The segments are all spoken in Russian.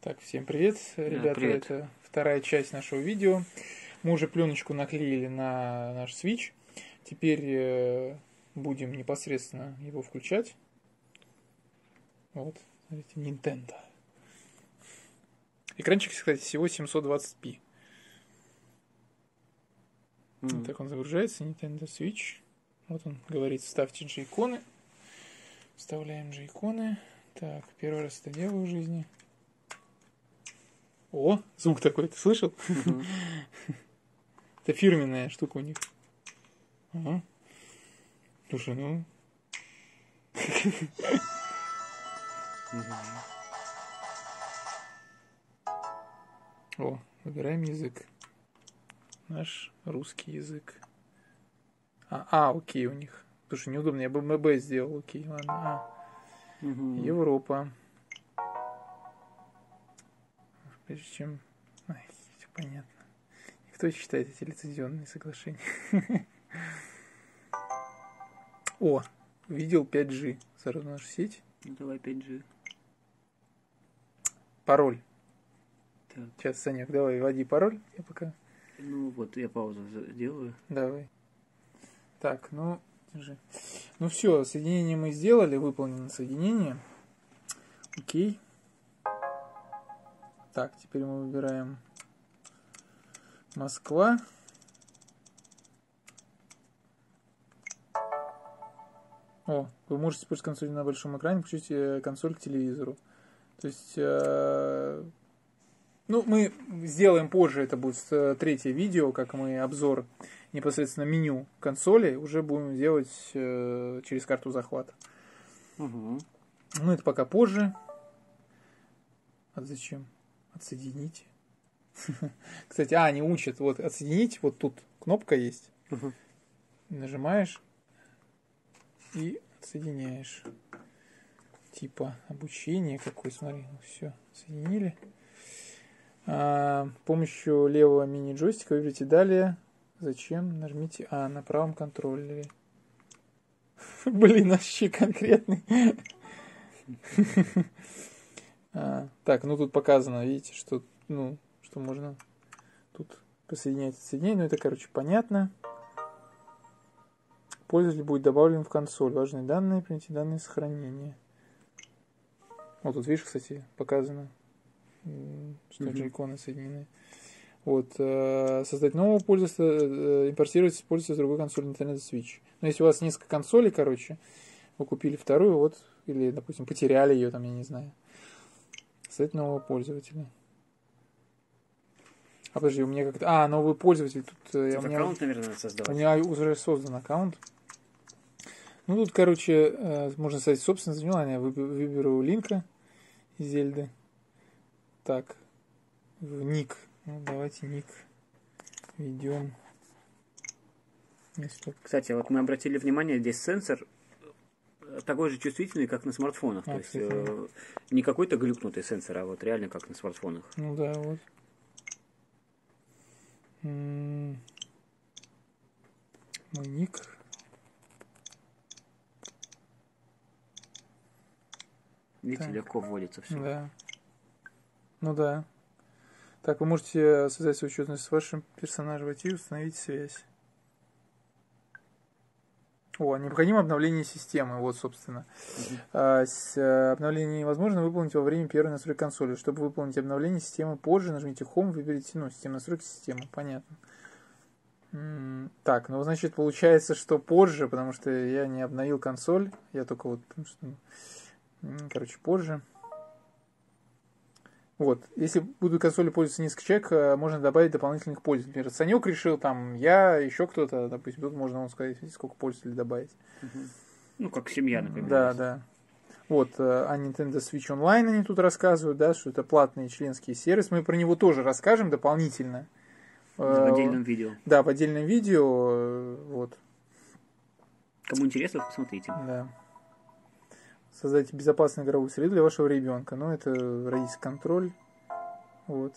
Так, всем привет, ребята. Привет. Это вторая часть нашего видео. Мы уже пленочку наклеили на наш Switch. Теперь будем непосредственно его включать. Вот, смотрите, Nintendo. Экранчик, кстати, всего 720p. Вот так он загружается, Nintendo Switch. Вот он говорит, вставьте джейконы. Вставляем джейконы. Так, первый раз это делаю в жизни. О, звук такой, ты слышал? Это фирменная штука у них. Ага. Слушай, ну... О, выбираем язык. Наш русский язык. Окей у них. Потому что неудобно, я бы МБ сделал, окей, ладно. Европа. Прежде чем... Ой, все понятно. Кто читает эти лицензионные соглашения? О, видел 5G. Сразу нашу сеть. Давай 5G. Пароль. Так. Сейчас, Санек, давай, вводи пароль. Я пока... Ну вот, я паузу сделаю. Давай. Так, ну... Держи. Ну все, соединение мы сделали. Выполнено соединение. Окей. Так, теперь мы выбираем Москва. О, вы можете использовать консоль на большом экране, включить консоль к телевизору. То есть, ну, мы сделаем позже, это будет третье видео, как мы обзор непосредственно меню консоли уже будем делать через карту захвата. Ну, это пока позже. А зачем? Отсоединить. Кстати, они учат. Вот отсоединить. Вот тут кнопка есть. Нажимаешь и отсоединяешь. Типа обучение какое. Смотри, ну все, соединили. С помощью левого мини-джойстика выберите далее. Зачем? Нажмите А на правом контроллере. Блин, вообще конкретный. Так, ну тут показано, видите, что, ну, что можно тут посоединять и соединять. Ну это, короче, понятно. Пользователь будет добавлен в консоль. Важные данные, примите данные сохранения. Вот тут, видишь, кстати, показано, что джейконы соединены. Вот, создать нового пользователя, импортировать, использовать другой консоль Nintendo Switch. Но если у вас несколько консолей, короче, вы купили вторую, вот, или, допустим, потеряли ее, там, я не знаю. Создать нового пользователя. А подожди, у меня как-то... А, новый пользователь. Тут я, аккаунт, наверное, создавать. У меня уже создан аккаунт. Ну, тут, короче, можно создать собственное занимание. Я выберу линка из Зельды. Так. Ник. Ну, давайте ник ведем. Кстати, вот мы обратили внимание, здесь сенсор такой же чувствительный, как на смартфонах. То есть не какой-то глюкнутый сенсор, а вот реально как на смартфонах. Ну да, вот. Мой ник. Видите, так. Легко вводится все. Да. Ну да. Так, вы можете связать свою учетность с вашим персонажем в IT и установить связь. О, необходимо обновление системы, вот, собственно. Обновление невозможно выполнить во время первой настройки консоли. Чтобы выполнить обновление системы позже, нажмите Home, выберите, ну, систему настройки системы, понятно. Так, ну, значит, получается, что позже, потому что я не обновил консоль, я только вот, короче, позже. Вот, если будут консоли пользоваться несколько человек, можно добавить дополнительных пользователей. Например, Санек решил, там, я, еще кто-то, допустим, тут можно вам сказать, сколько пользователей добавить. Ну, как семья, например. Да, да. Вот, о Nintendo Switch Online они тут рассказывают, да, что это платный членский сервис. Мы про него тоже расскажем дополнительно. В отдельном видео. Да, в отдельном видео, вот. Кому интересно, посмотрите. Да. Создайте безопасную игровую среду для вашего ребенка. Ну, это родительский контроль. Вот.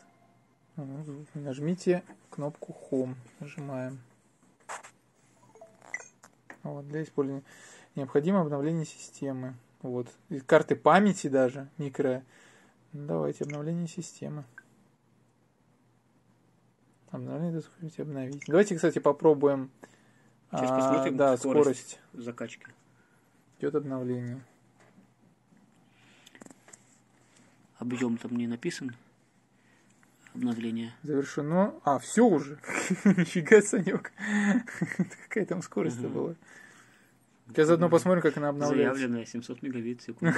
Нажмите кнопку Home. Нажимаем. Вот, для использования. Необходимо обновление системы. Вот. И карты памяти даже, микро Давайте обновление системы. Обновление, обновить. Давайте, кстати, попробуем. Сейчас посмотрим скорость закачки. Идет обновление. Объем там не написан. Обновление. Завершено. А, все уже. Нифига, Санек. Какая там скорость-то была? Сейчас заодно посмотрим, как она обновляется. Заявленная 700 мегабит в секунду.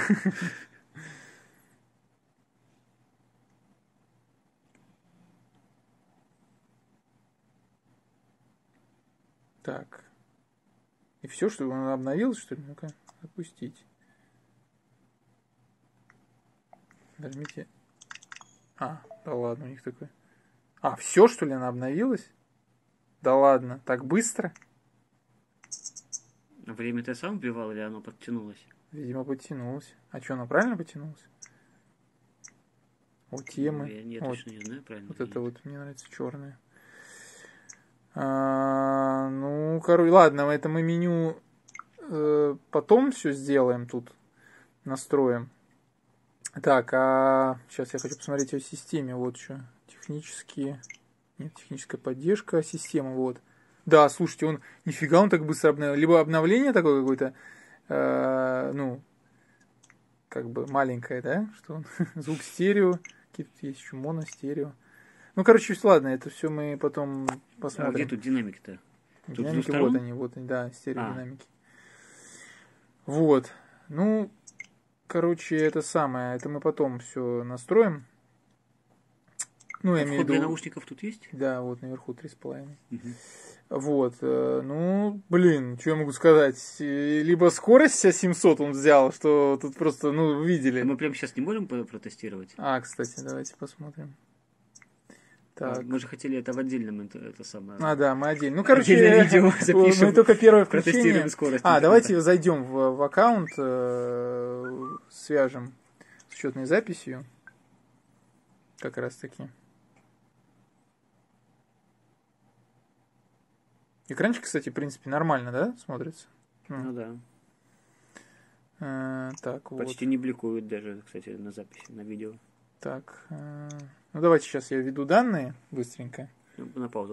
Так. И все, что он обновился, что ли? Ну-ка, опустить. Нажмите. А, да ладно, у них такое. А, все, что ли, она обновилась? Да ладно, так быстро? Время ты сам вбивал или оно подтянулось? Видимо, подтянулось. А что, оно правильно подтянулось? Вот темы. Ну, я точно не знаю, правильно. Вот это вот, мне нравится черное. Ну, короче, ладно, это мы меню потом все сделаем тут, настроим. Так, сейчас я хочу посмотреть о системе, вот что, технические, нет, техническая поддержка, система, вот. Да, слушайте, он, нифига, он так быстро обновил, либо обновление такое какое-то, ну, как бы маленькое, да, что он, звук стерео, какие тут есть еще моностерео. Ну, короче, ладно, это все мы потом посмотрим. А где тут динамики-то? Тут динамики, вот они, да, стереодинамики. Вот, ну, короче, это самое, это мы потом все настроим. Ну, я имею в виду... для наушников тут есть? Да, вот наверху 3,5. Вот, ну, блин, что я могу сказать? Либо скорость себя 700 он взял, что тут просто, ну, видели. А мы прямо сейчас не можем протестировать? А, кстати, давайте посмотрим. Так. Мы же хотели это в отдельном, это самое. А, да, мы отдельно. Ну, короче, видео запишем, мы только первое включение. Скорость, давайте зайдем в аккаунт, свяжем с учетной записью. Как раз таки. Экранчик, кстати, в принципе, нормально, да, смотрится? Ну да. Так, вот. Почти не бликует даже, кстати, на записи, на видео. Так, ну давайте сейчас я введу данные быстренько. На паузу.